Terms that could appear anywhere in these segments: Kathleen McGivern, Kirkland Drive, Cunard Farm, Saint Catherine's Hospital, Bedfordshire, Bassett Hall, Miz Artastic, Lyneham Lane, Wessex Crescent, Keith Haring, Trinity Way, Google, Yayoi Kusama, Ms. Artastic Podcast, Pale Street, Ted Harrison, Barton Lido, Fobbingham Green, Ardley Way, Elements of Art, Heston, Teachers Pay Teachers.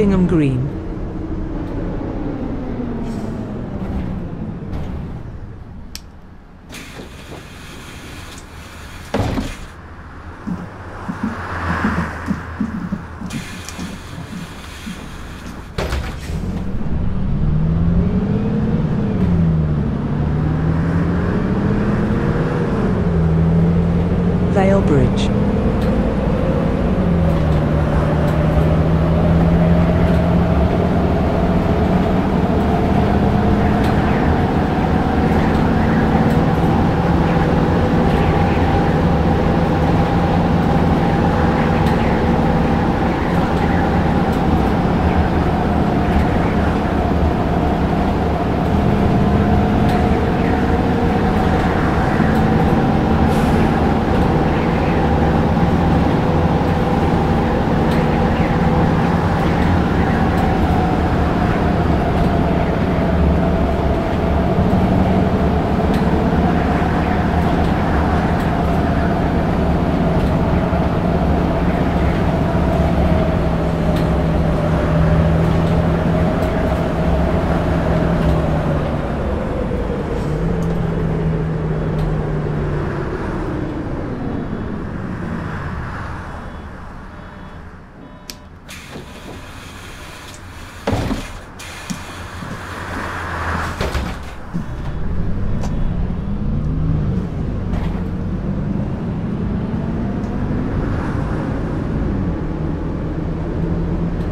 Fobbingham Green.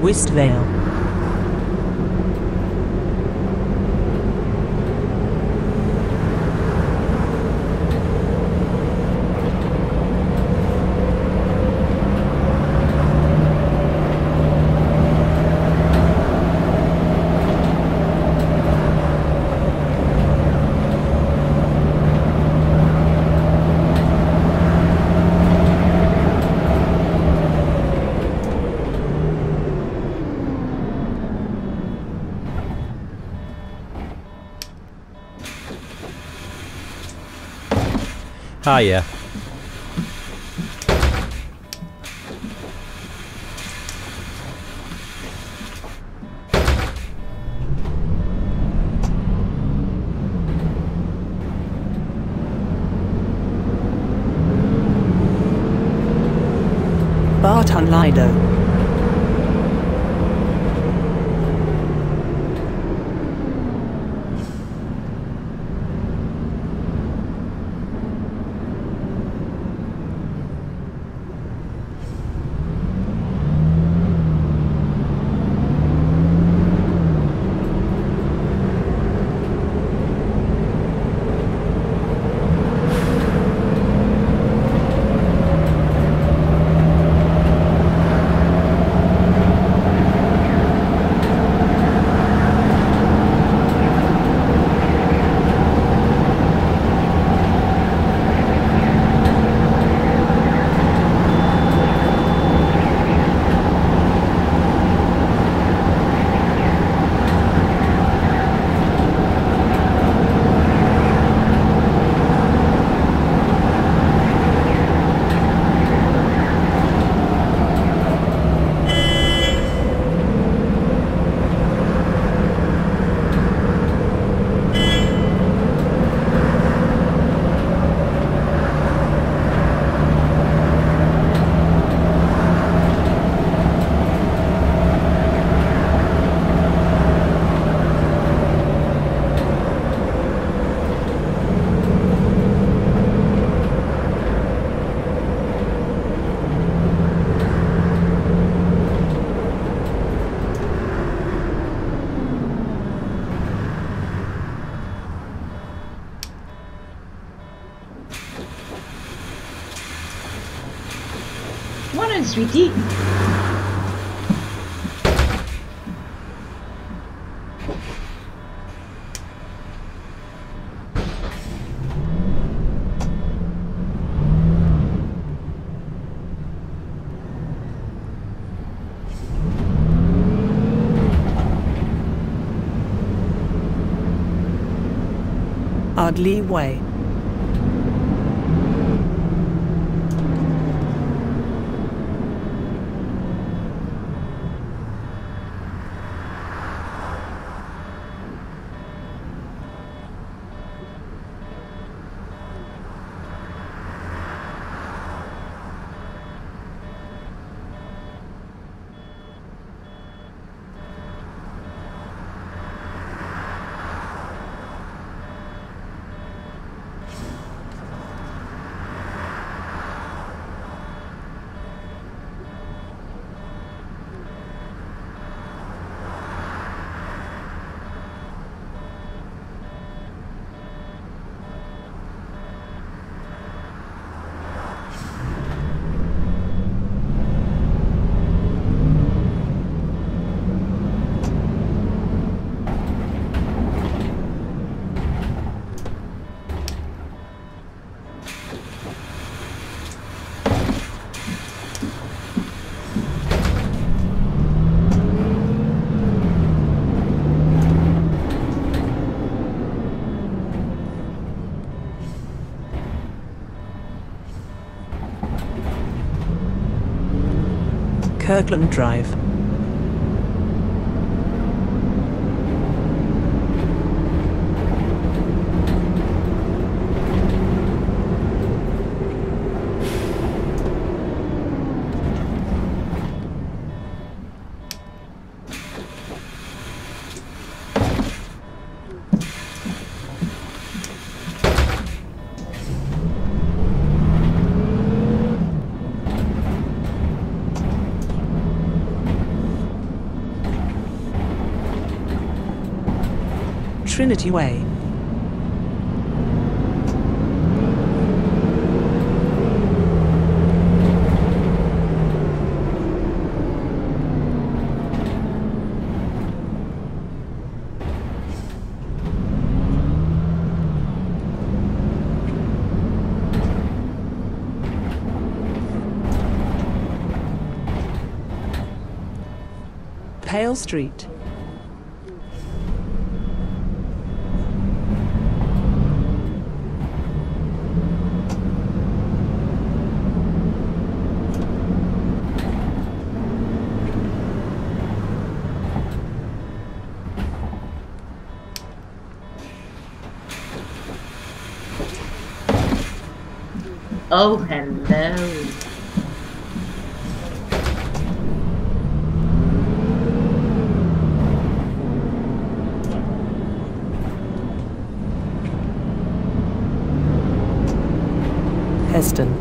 Westvale. Ah, yeah. Barton Lido. Sweetie. Ardley Way. Kirkland Drive. Trinity Way. Pale Street. Oh, hello. Heston.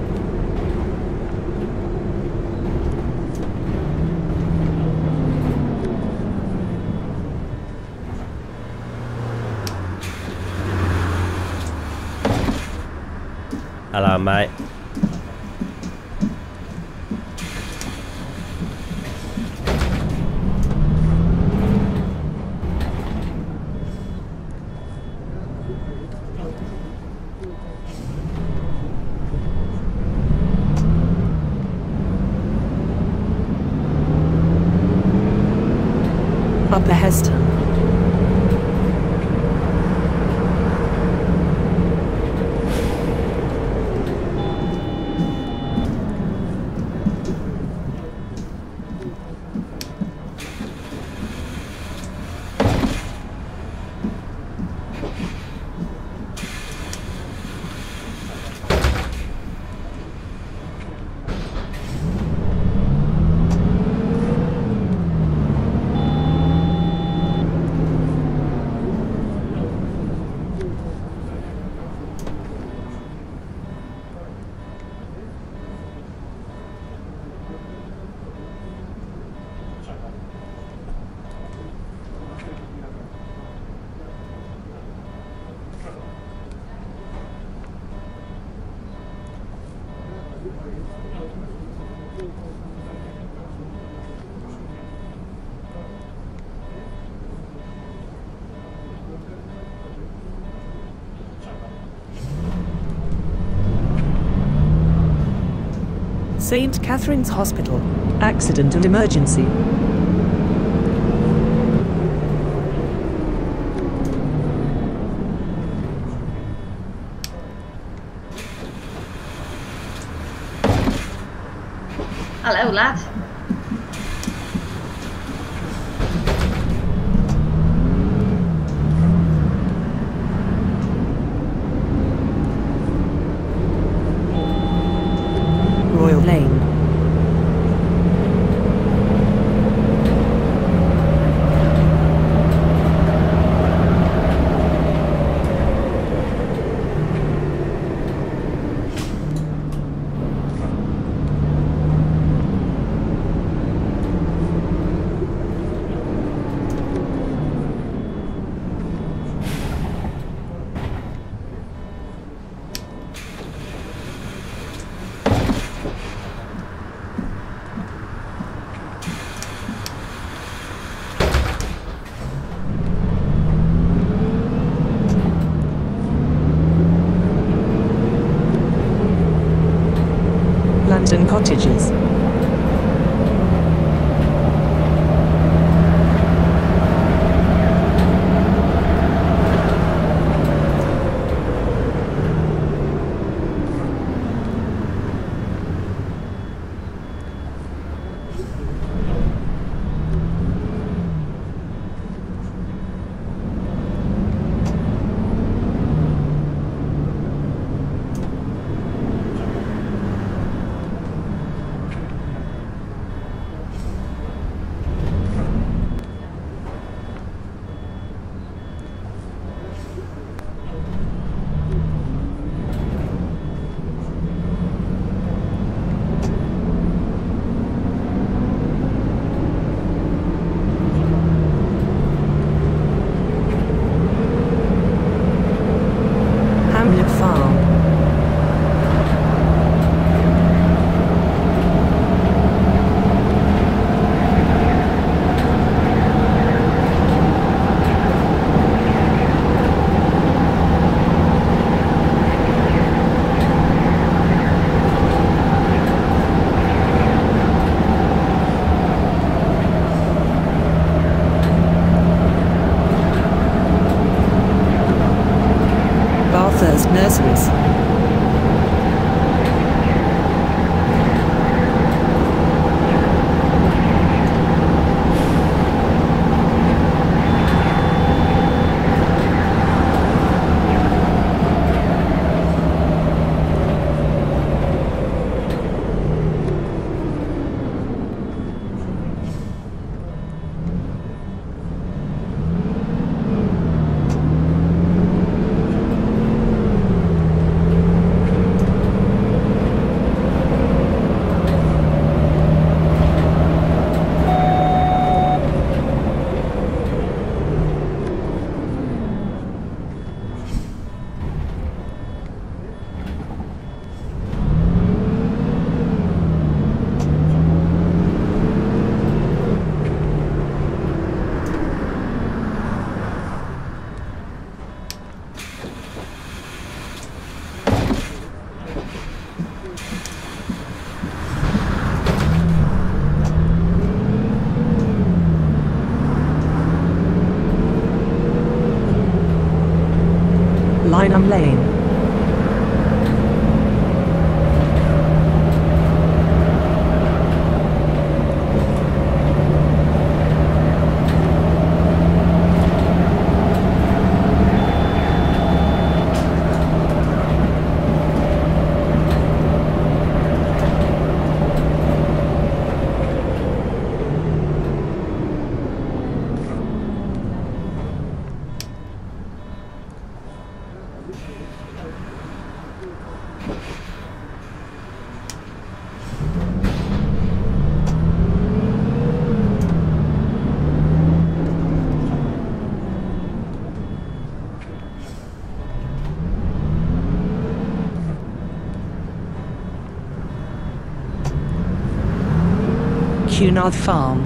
Hello, mate. Upper Heston. Saint Catherine's Hospital. Accident and emergency. Hello, lad. And cottages. first nurseries. Lyneham Lane. Cunard Farm.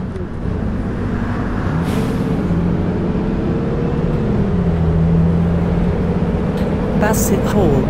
Bassett Hall.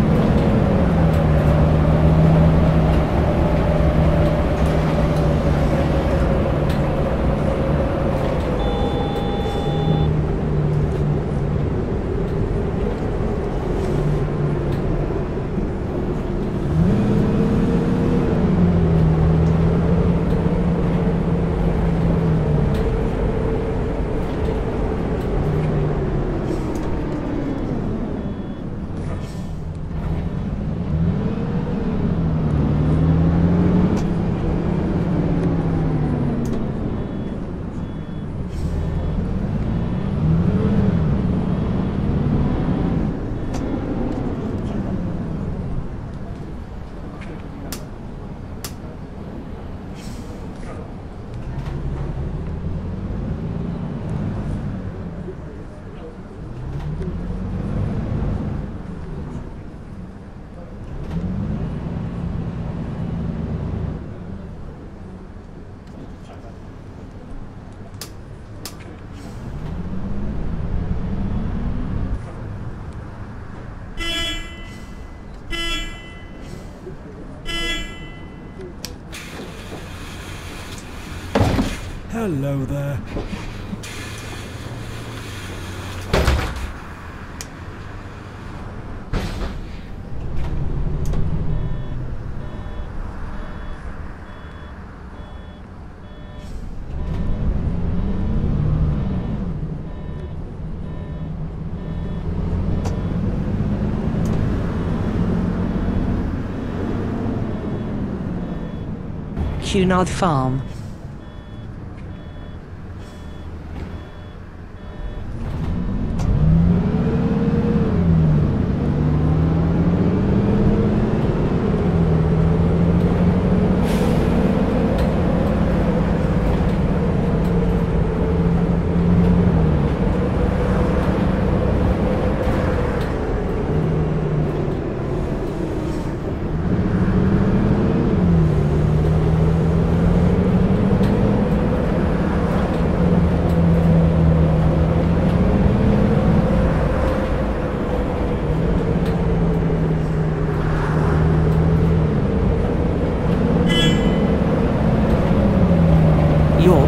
Hello there. Cunard Farm.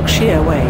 Sheer way.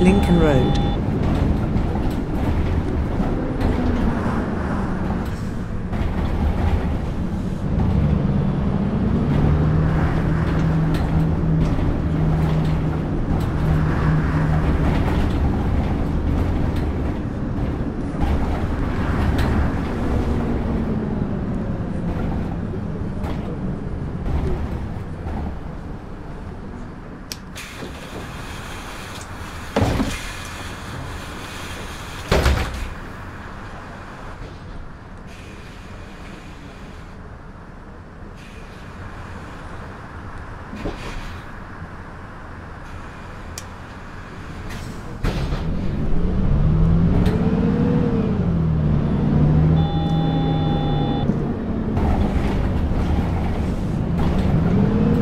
Lincoln Road.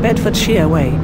Bedfordshire Way.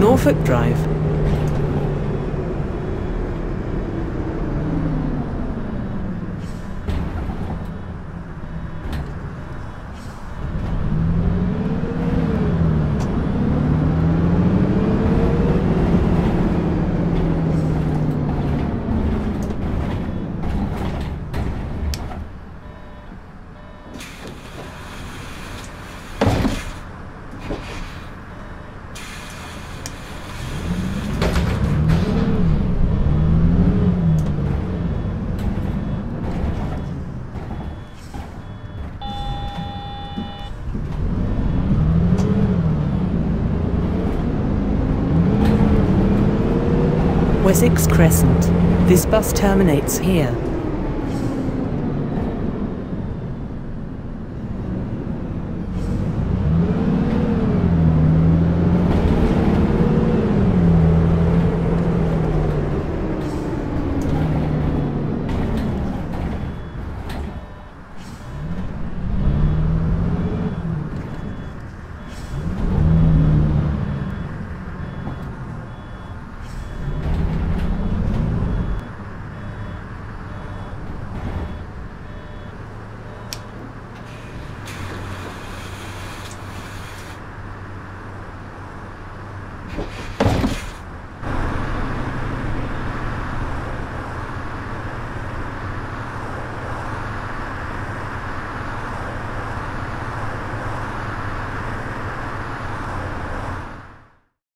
Norfolk Drive. Wessex Crescent. This bus terminates here.